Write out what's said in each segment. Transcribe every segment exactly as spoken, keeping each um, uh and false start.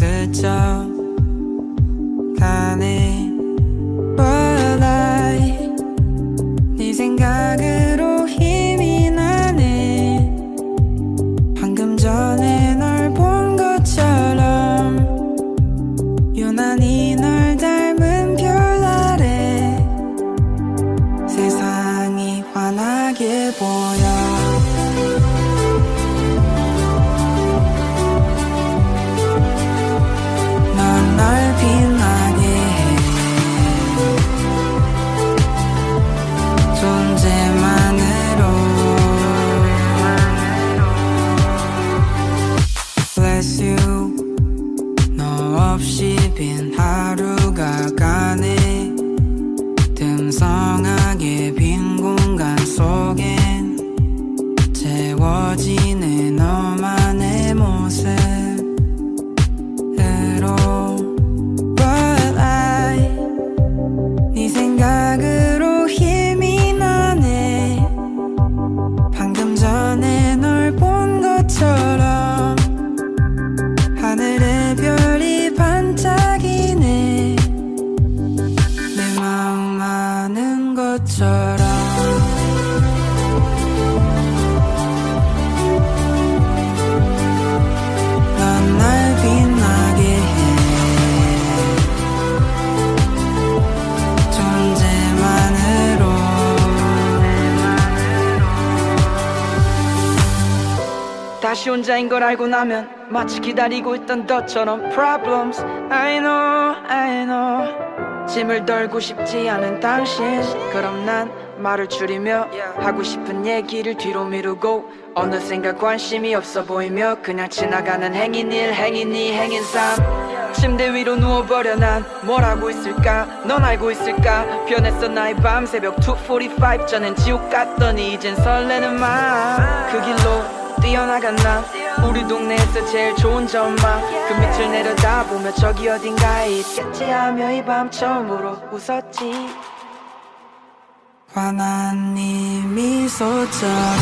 스쳐 가네 But I 네 생각으로 힘이 나네 방금 전에 널 본 것처럼 유난히 널 닮은 별 아래 세상이 환하게 보여 없이 빈 하루가 가네 듬성하게 빈 공간 속엔 채워지는 너만의 모습으로 But I 네 생각으로 힘이 나네 방금 전에 널 본 것처럼 하늘의 별이 반짝이네 내 마음 아는 것처럼 넌 날 빛나게 해 존재만으로 다시 혼자인 걸 알고 나면 마치 기다리고 있던 너처럼 Problems I know I know 짐을 덜고 싶지 않은 당신 그럼 난 말을 줄이며 하고 싶은 얘기를 뒤로 미루고 어느샌가 관심이 없어 보이며 그냥 지나가는 행인 일 행인 이 행인 삶 침대 위로 누워버려 난 뭘 하고 있을까 넌 알고 있을까 변했어 나의 밤 새벽 두 사십오 전엔 지옥 같더니 이젠 설레는 마음 그 길로 뛰어나간 나 우리 동네에서 제일 좋은 전망 그 밑을 내려다보며 저기 어딘가에 있겠지 하며 이 밤 처음으로 웃었지 환한 이 미소처럼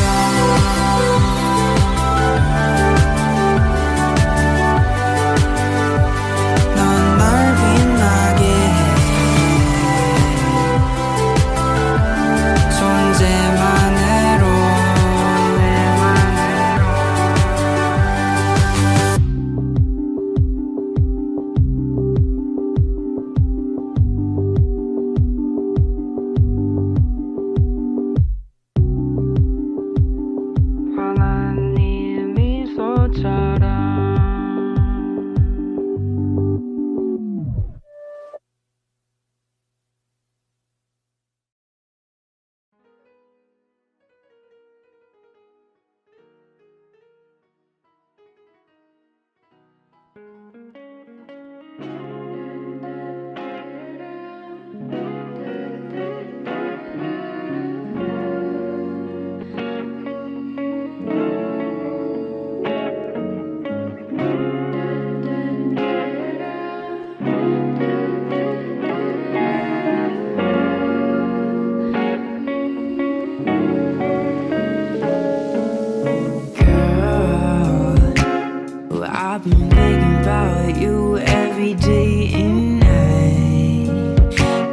I've been thinking about you every day and night.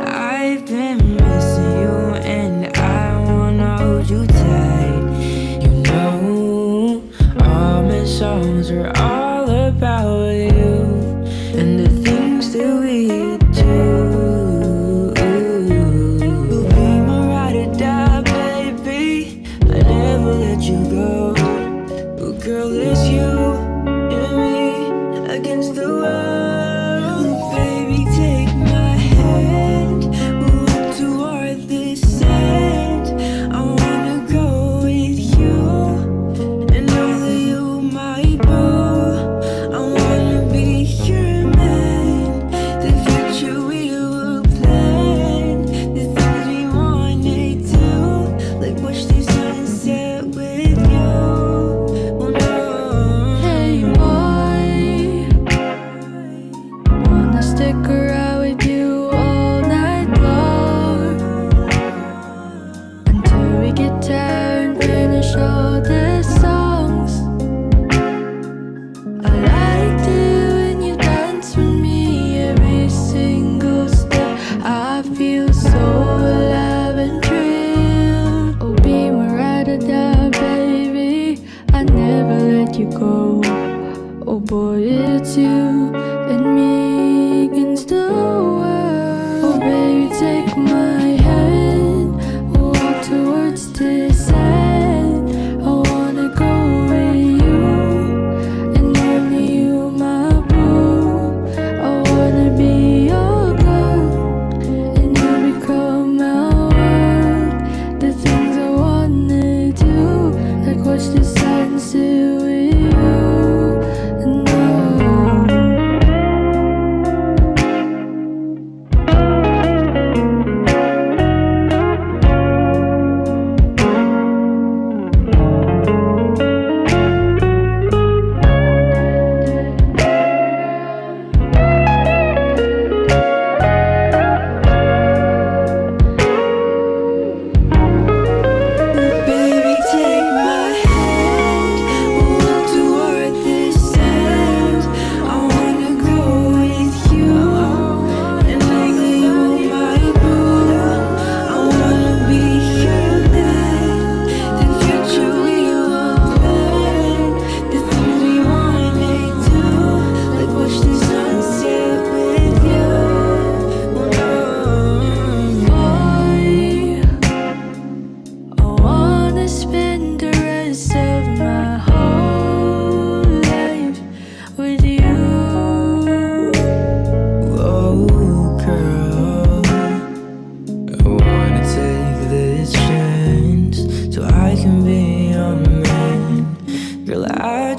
I've been missing you and I wanna hold you tight. You know, all my songs are all about you and the things that we do. You'll be my ride or die, baby. I never let you go. Oh, girl, it's you. Against the world, baby, take my hand. We'll look toward the sand. I wanna go with you, and all of you, my boo. I wanna be your man. The future we will plan, the things we wanna do, like watch the sunset with you. Oh no. Hey boy, Oh boy, it's you and me against the world. Oh baby, take my hand, walk towards this end. I wanna go with you, and only you, my boo. I wanna be your girl, and you become my world. The things I wanna do, like watch the sunset with you.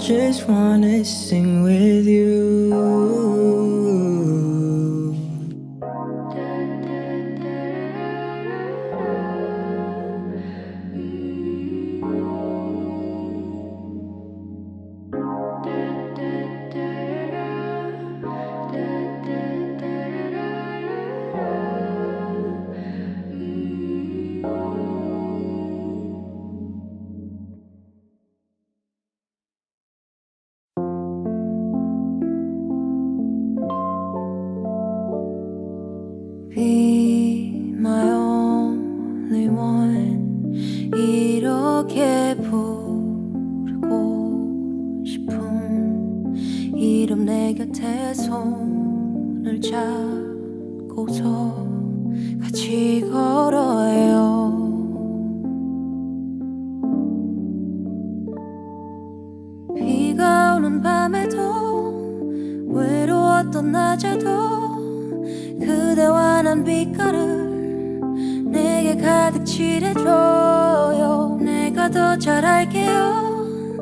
Just wanna sing with you. Be my only one. 이렇게 부르고 싶은 이름 내 곁에 손을 잡고서 같이 걸어요. 비가 오는 밤에도 외로웠던 낮에도 그대와 난 빛깔을 내게 가득 칠해줘요. 내가 더 잘 알게요.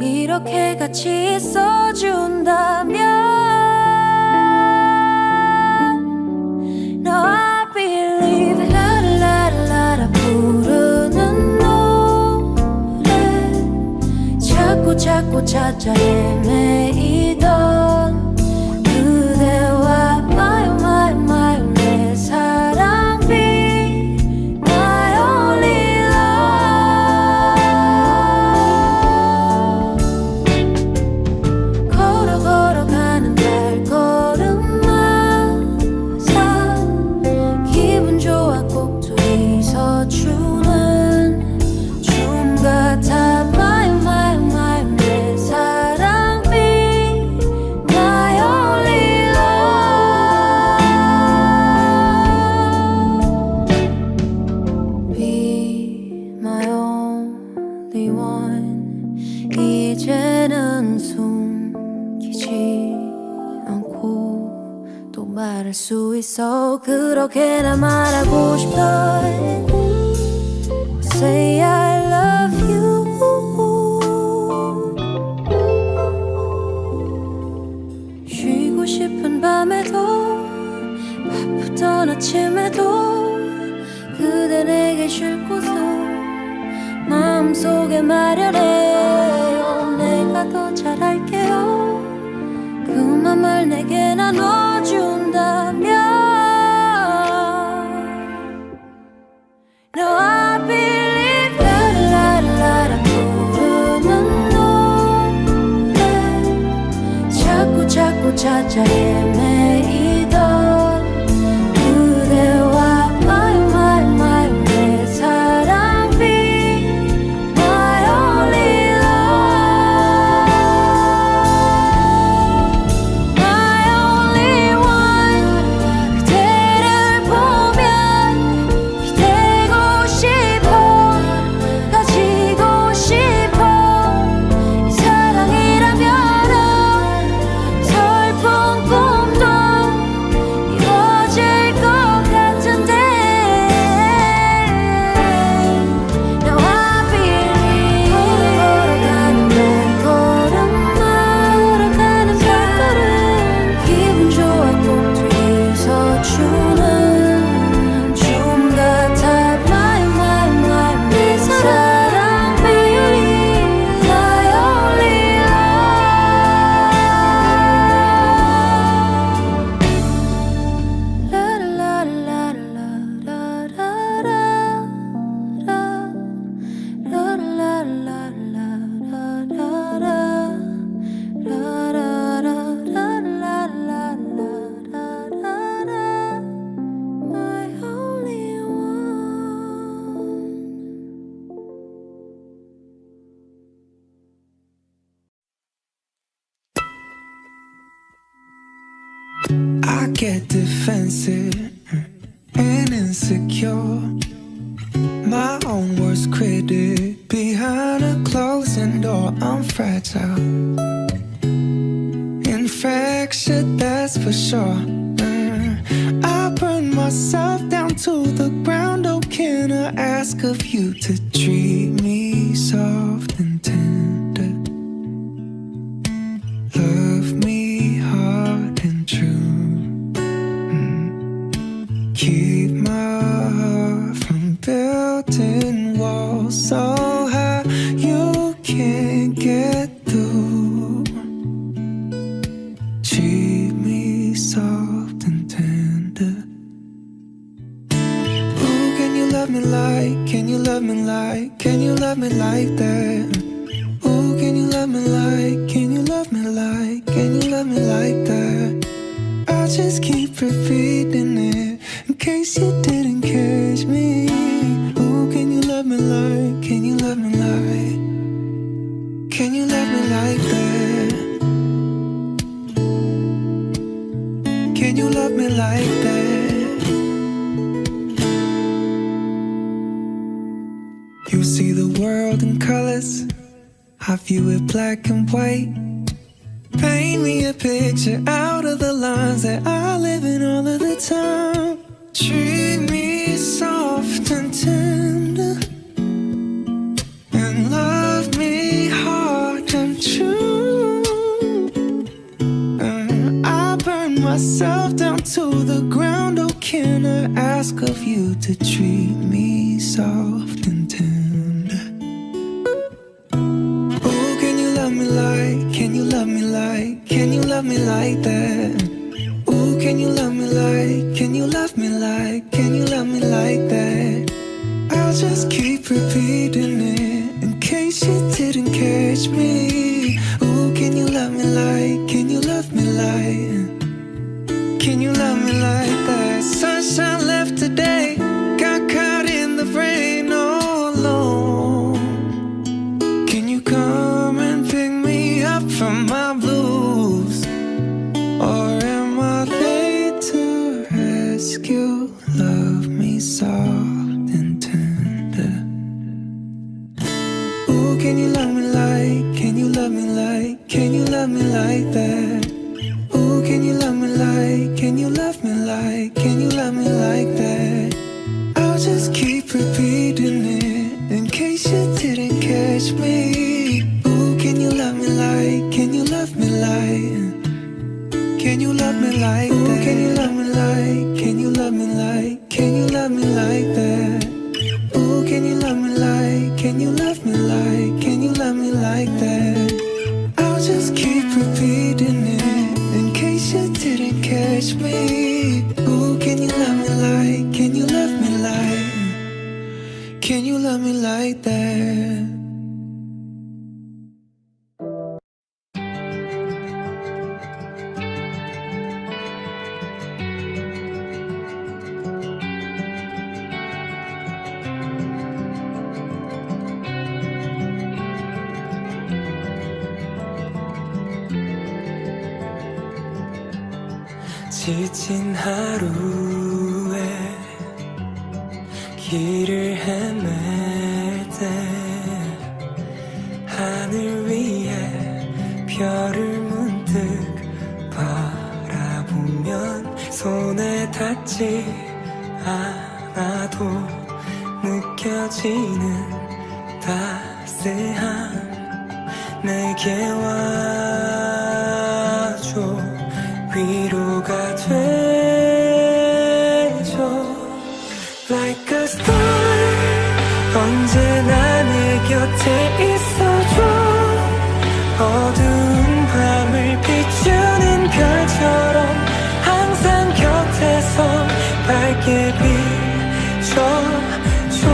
이렇게 같이 있어준다면 부르는 노래 자꾸 자꾸 찾아 헤매이던 이제는 숨기지 않고 또 말할 수 있어. 그렇게나 말하고 싶던 Say I love you. 쉬고 싶은 밤에도 바쁘던 아침에도 그대 내게 쉴 곳을 마음속에 마련해. 내가 더 잘 알게요. 그 맘을 내게 나눠준다면 No, I believe. 라라라라 부르는 노래 자꾸 자꾸 찾아 헤매이던 I get defensive and insecure, my own worst critic. Behind a closing door, I'm fragile and fractured, that's for sure. mm. I burn myself down to the ground. Oh, can I ask of you to treat me soft and tender, love me hard and true. Keep my heart from building walls so high you can't get through. Treat me soft and tender. Ooh, can you love me like, can you love me like, can you love me like that? Ooh, can you love me like, can you love me like, can you love me like that? I just keep repeating it in case you didn't catch me. Ooh, can you love me like, can you love me like, can you love me like that? Can you love me like that? You see the world in colors, I view it black and white. Paint me a picture out of the lines that I live in all of the time. Treat me soft and tender, and love me hard and true. And I burn myself down to the ground. Oh, can I ask of you to treat me soft and tender? Oh, can you love me like, can you love me like, can you love me like that? Ooh, can you love me like, can you love me like, can you love me like that? I'll just keep repeating it in case you didn't catch me. Ooh, can you love me like, can you love me like, can you love me like that? Sunshine left today, got caught in the rain all alone. Can you come and pick me up from my blues? Or you love me soft and tender. Ooh, can you love me like, can you love me like, can you love me like that? Ooh, can you love me like, can you love me like, can you love me like that? I'll just keep repeating it in case you didn't catch me. Ooh, can you love me like, can you love me like, can you love me like that? Ooh, can you love me like, can you love me like, can you love me like that? Ooh, can you love me like, can you love me like, can you love me like that? I'll just keep repeating it in case you didn't catch me. Ooh, can you love me like, can you love me like, can you love me like that? 지친 하루에 길을 헤맬 때 하늘 위에 별을 문득 바라보면 손에 닿지 않아도 느껴지는 따스함 내게 와줘. 위로가 되죠. Like a star, 언제나 내 곁에 있어줘. 어두운 밤을 비추는 별처럼 항상 곁에서 밝게 비춰줘.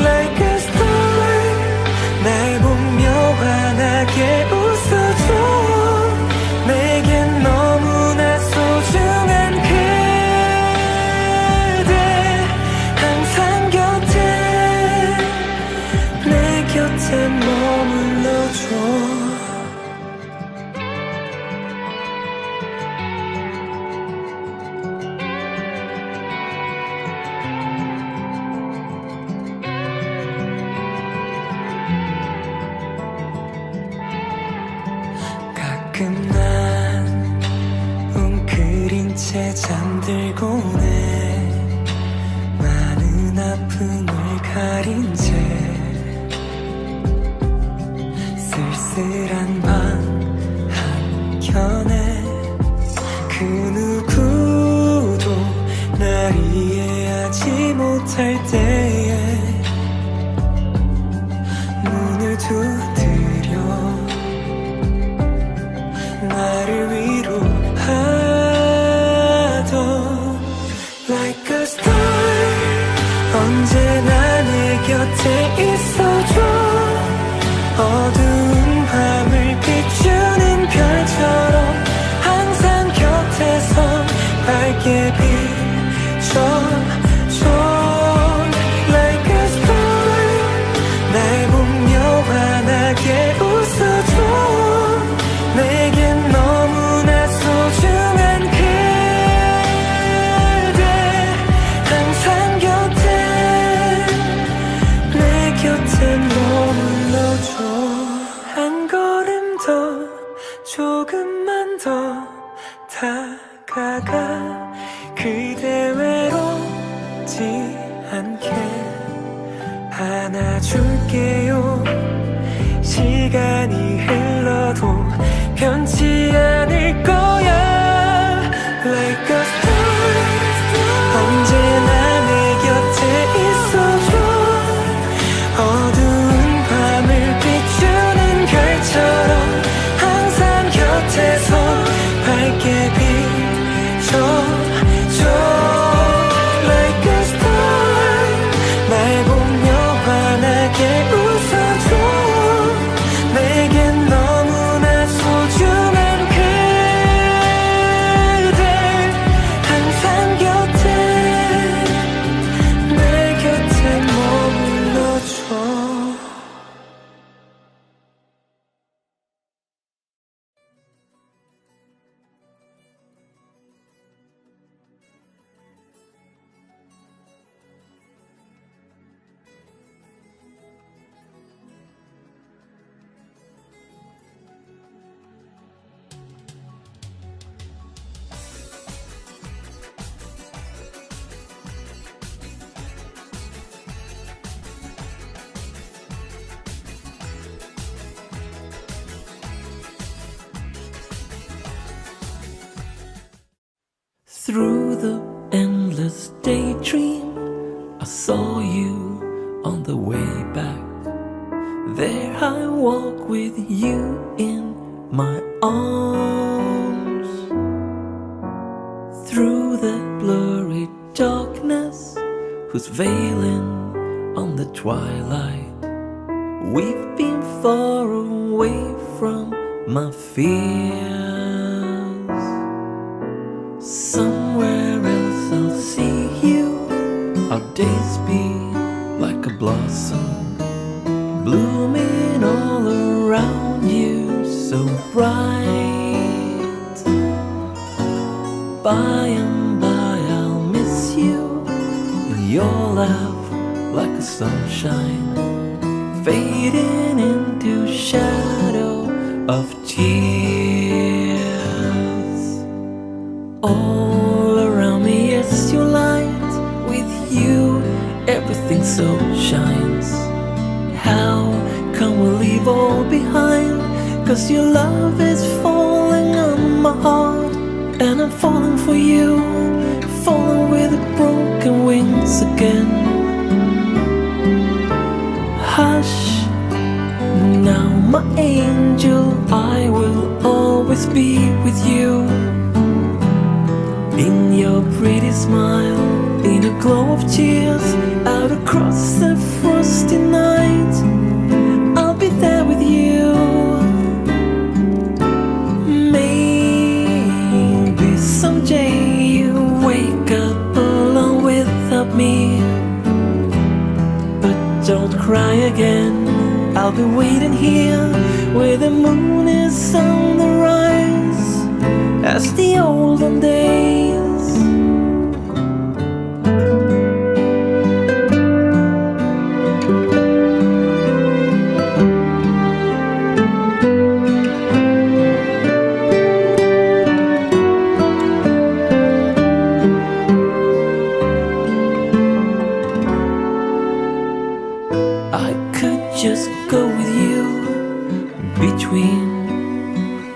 Like a star, 날 보며 환하게 웃어줘. 가끔 난 웅크린 채 잠들고네. 많은 아픔을 가린 채 쓸쓸한 밤 한켠에 그 누구도 날 이해하지 못할 때에 문을 두드려 나를 위로하던 Like a star 언제나 내 곁에 있어줘. 어두운 밤을 비추는 별처럼 항상 곁에서 밝게 비춰줘. Like a star 날 보며 환하게 웃어줘. 내겐 너무나 소중한 그대 항상 곁에 내 곁에 머물러줘. 한 걸음 더 조금만 더 다가가 그대 외롭지 않게 안아줄게요. 시간이 흘러도 변치 않을 거야. Like a star 언제나 내 곁에 있어줘. 어두운 밤을 비추는 별처럼 항상 곁에서 밝게 비춰줘. Like a star 날 보며 환하게 웃어줘. Through the endless daydream, I saw you on the way back. There I walk with you in my arms. Through the blurry darkness, who's veiling on the twilight. We've been far away from my fears. Some days be like a blossom, blooming all around you, so bright. By and by I'll miss you, and your laugh like a sunshine, fading into shadow of tears. All around me is your light. You, everything so shines. How can we leave all behind? 'Cause your love is falling on my heart, and I'm falling for you, falling with broken wings again. Hush, now my angel, I will always be with you. In your pretty smile, in a glow of tears, out across the frosty night, I'll be there with you. Maybe someday you wake up alone without me, but don't cry again. I'll be waiting here where the moon is on the rise, as the olden days.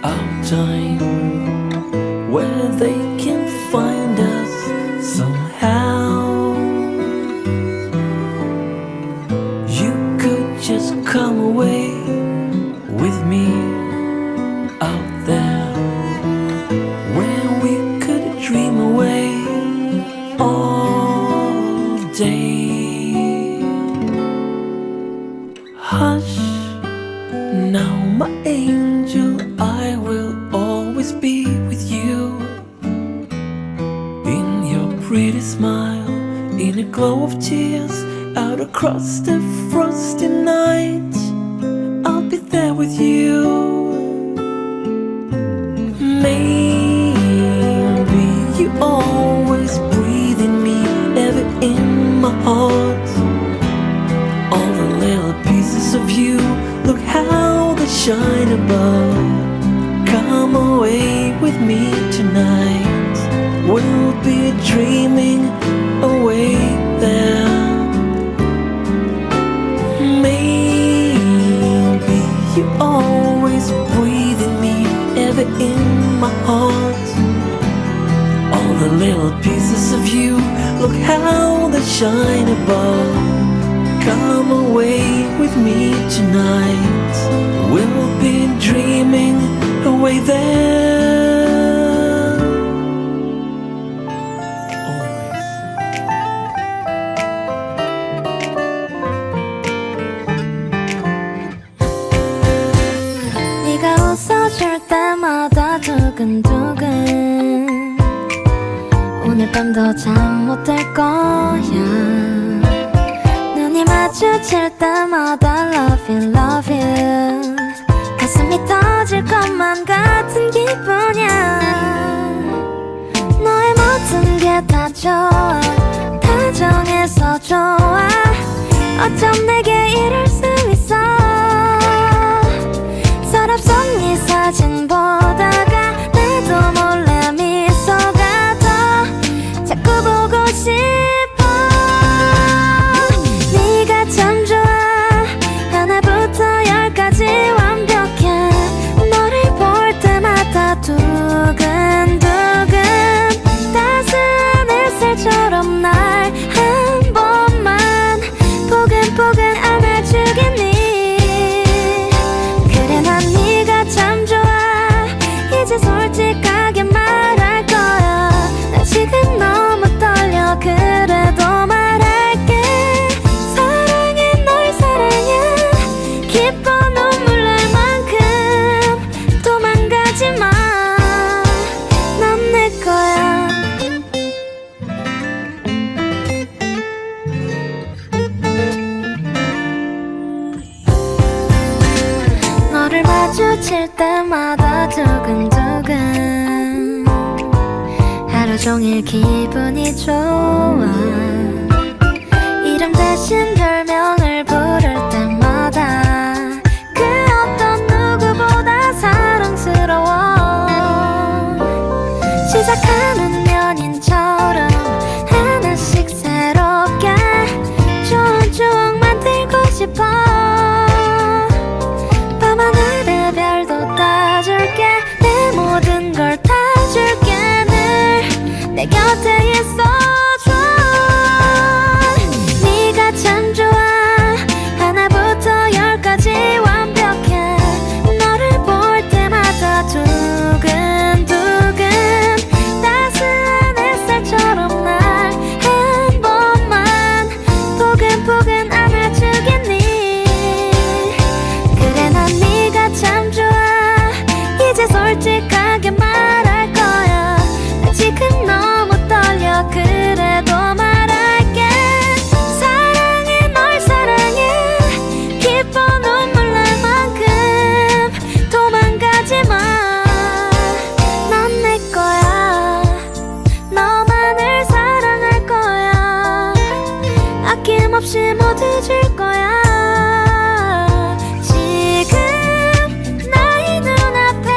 our time, where they can find us somehow. You could just come away with me out there, where we could dream away all day. Hush now, my angel, I will always be with you. In your pretty smile, in a glow of tears, out across the frosty night, I'll be there with you. Maybe you always breathe in me, ever in my heart. All the little pieces of you, look how they shine above. Come away with me tonight, we'll be dreaming away there. Maybe you always breathe in me, ever in my heart. All the little pieces of you, look how they shine above. Come away with me tonight, we'll be dreaming away there. Always. 네가 웃어줄 때마다 두근두근, 오늘 밤도 잠 못 들 거야. 마주칠 때마다 love you love you, 가슴이 터질 것만 같은 기분이야. 너의 모든 게 다 좋아, 다 정해서 좋아. 어쩜 내게 이럴 수 있어. 서랍속 네 사진 보다가 나도 몰래 미소가 떠, 자꾸 보고 싶어. 마주칠 때마다 두근두근, 하루 종일 기분이 좋아. 이름 대신 별명을 부를 때마다 그 어떤 누구보다 사랑스러워. 시작하는 연인처럼 하나씩 새롭게 좋은 추억 만들고 싶어. 내 곁에 있어줘. 네가 참 좋아, 하나부터 열까지 완벽해. 너를 볼 때마다 두근두근, 따스한 햇살처럼 날 한 번만 포근포근 안아주겠니. 그래 난 네가 참 좋아, 이제 솔직하게 말할 거야. 나 지금 너 그래도 말할게. 사랑해, 널 사랑해. 기뻐 눈물 날 만큼 도망가지 마. 난 내 거야, 너만을 사랑할 거야. 아낌없이 모두 줄 거야. 지금 나의 눈앞에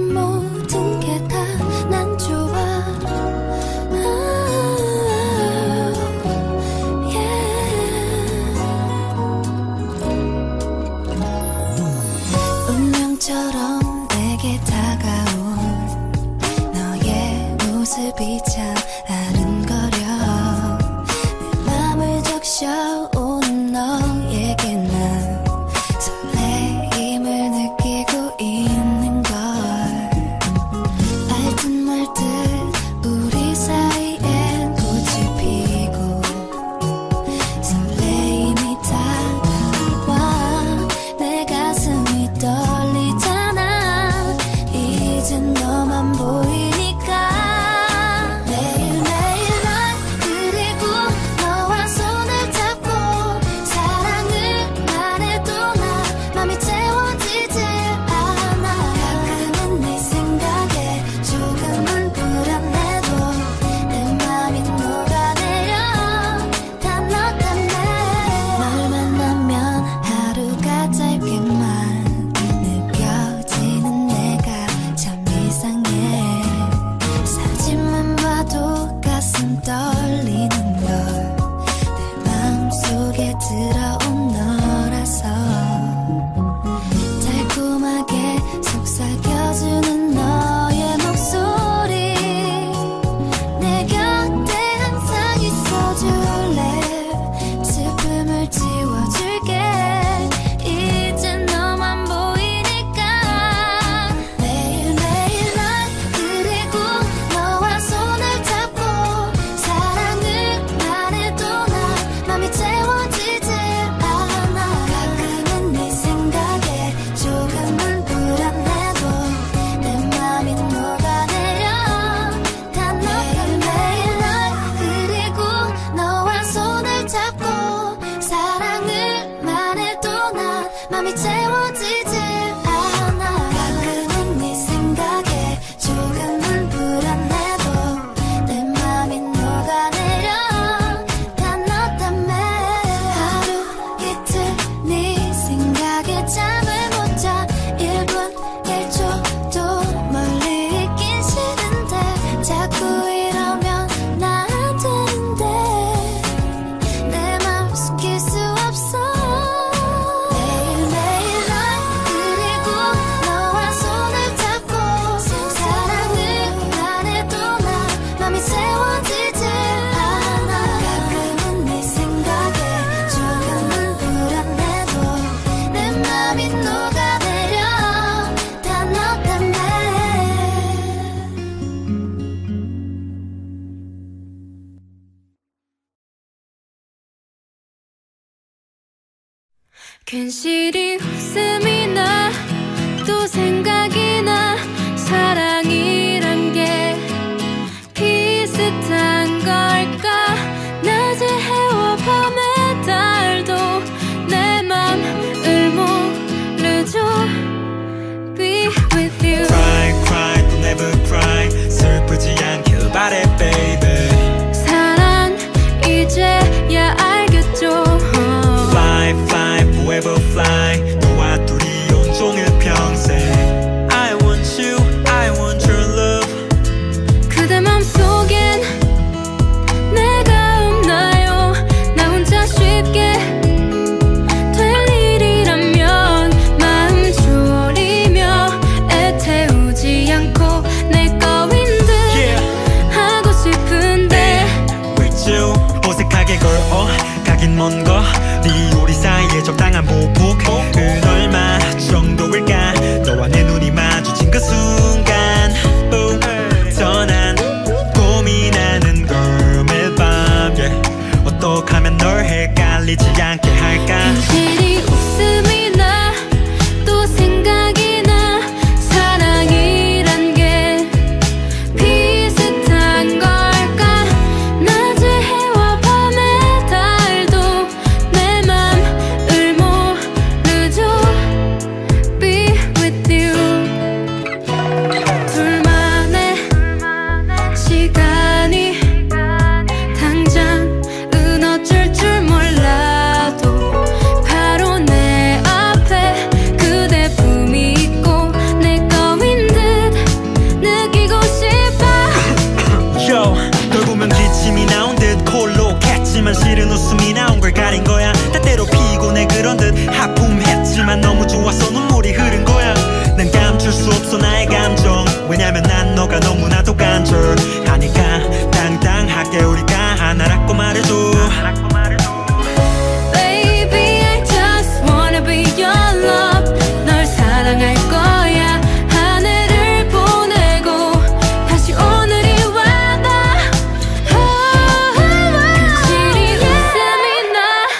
모든 게 다 난 좋아. Oh, yeah. 운명처럼 내게 다가온 너의 모습이 참 아른거려. 내 맘을 적셔 괜시리 웃음이 나 또 생각이 나. 사랑이란 게 비슷한 걸까. 낮에 해와 밤에 달도 내 맘을 모르죠. Be with you. Cry cry never cry. 슬프지 않길 바래 baby. 사랑 이제야 알겠죠. Forever fly. 너와 둘이 온종일 평생. I want you, I want your love. 그대 맘속엔 내가 없나요. 나 혼자 쉽게 될 일이라면 마음 졸이며 애태우지 않고 내 거인 듯 yeah. 하고 싶은데 yeah. With you 어색하게 걸어 가긴 먼 거. 네 우리 사이에 적당한 보폭은 얼마 정도일까. 너와 내 눈이 마주친 그 순간 oh, 더 난 고민하는 걸 매밤 yeah. 어떻게 하면 널 헷갈리지 않게 할까. 괜시리 웃음이 나 또 생각이 시간이 당장 은 어쩔 줄 몰라도 나나락 꼬마르도 Baby I just wanna be your love 널 사랑할 거야 하늘을 보내고 다시 오늘이 와봐 oh, oh, oh. 확실히 웃음이 나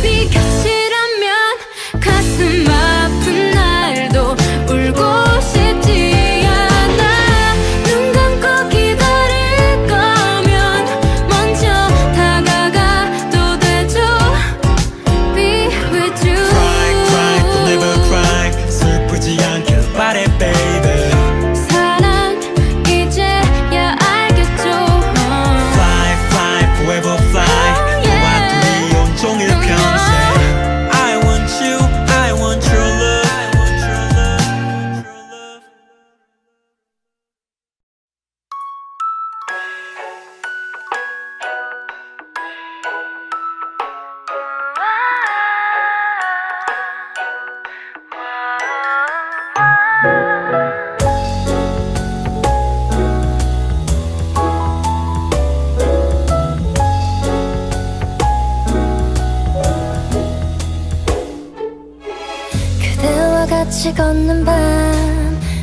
네가 싫으면 가슴 아픈 날도 울고 싶지 같이 걷는 밤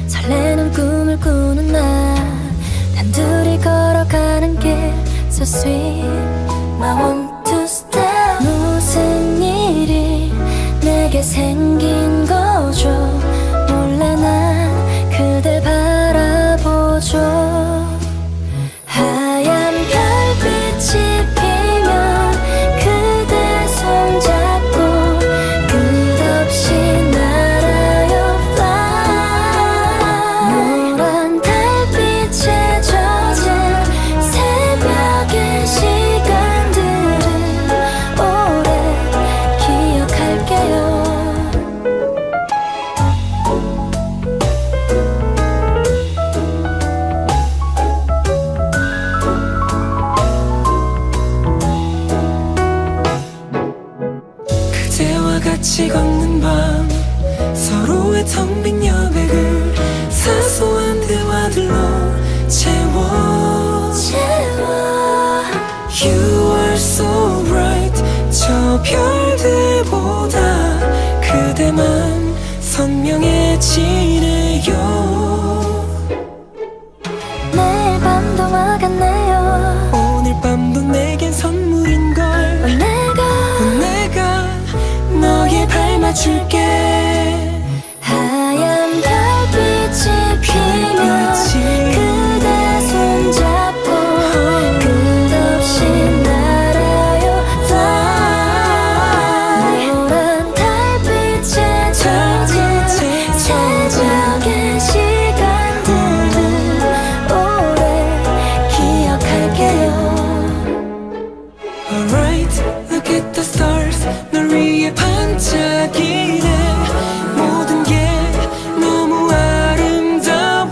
설레는 꿈을 꾸는 날단 둘이 걸어가는 길 So sweet My want to stop 무슨 일이 내게 생긴 거죠 몰라 난 그댈 바라보죠 하얀 별빛이 피면 그대 손잡고 끝없이 같이 걷는 밤 서로의 텅 빈 여백을 사소한 대화들로 채워 채워 You are so bright 저 별들보다 그대만 선명해지네요 매일 밤도 와갔네요 오늘 밤도 내겐 선물인걸 oh, 내가 oh, 내가 너의 발 맞출게 하얀 별빛이 피면 그대 손잡고 끝없이 날아요 Fly 노란 달빛에 젖은 새벽의 시간들을 오래 기억할게요 Alright, look at the stars 널 위해 반짝이네 모든 게 너무 아름다워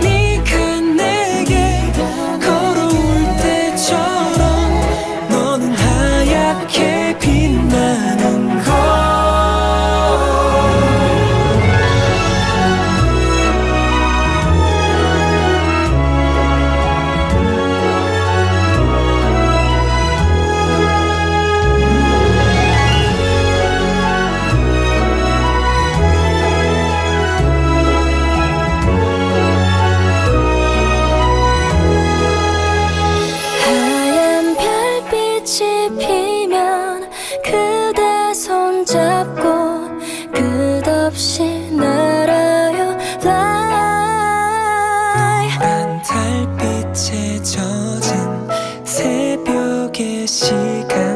네가 내게 걸어올 때처럼 너는 하얗게 빛나는 걸 시간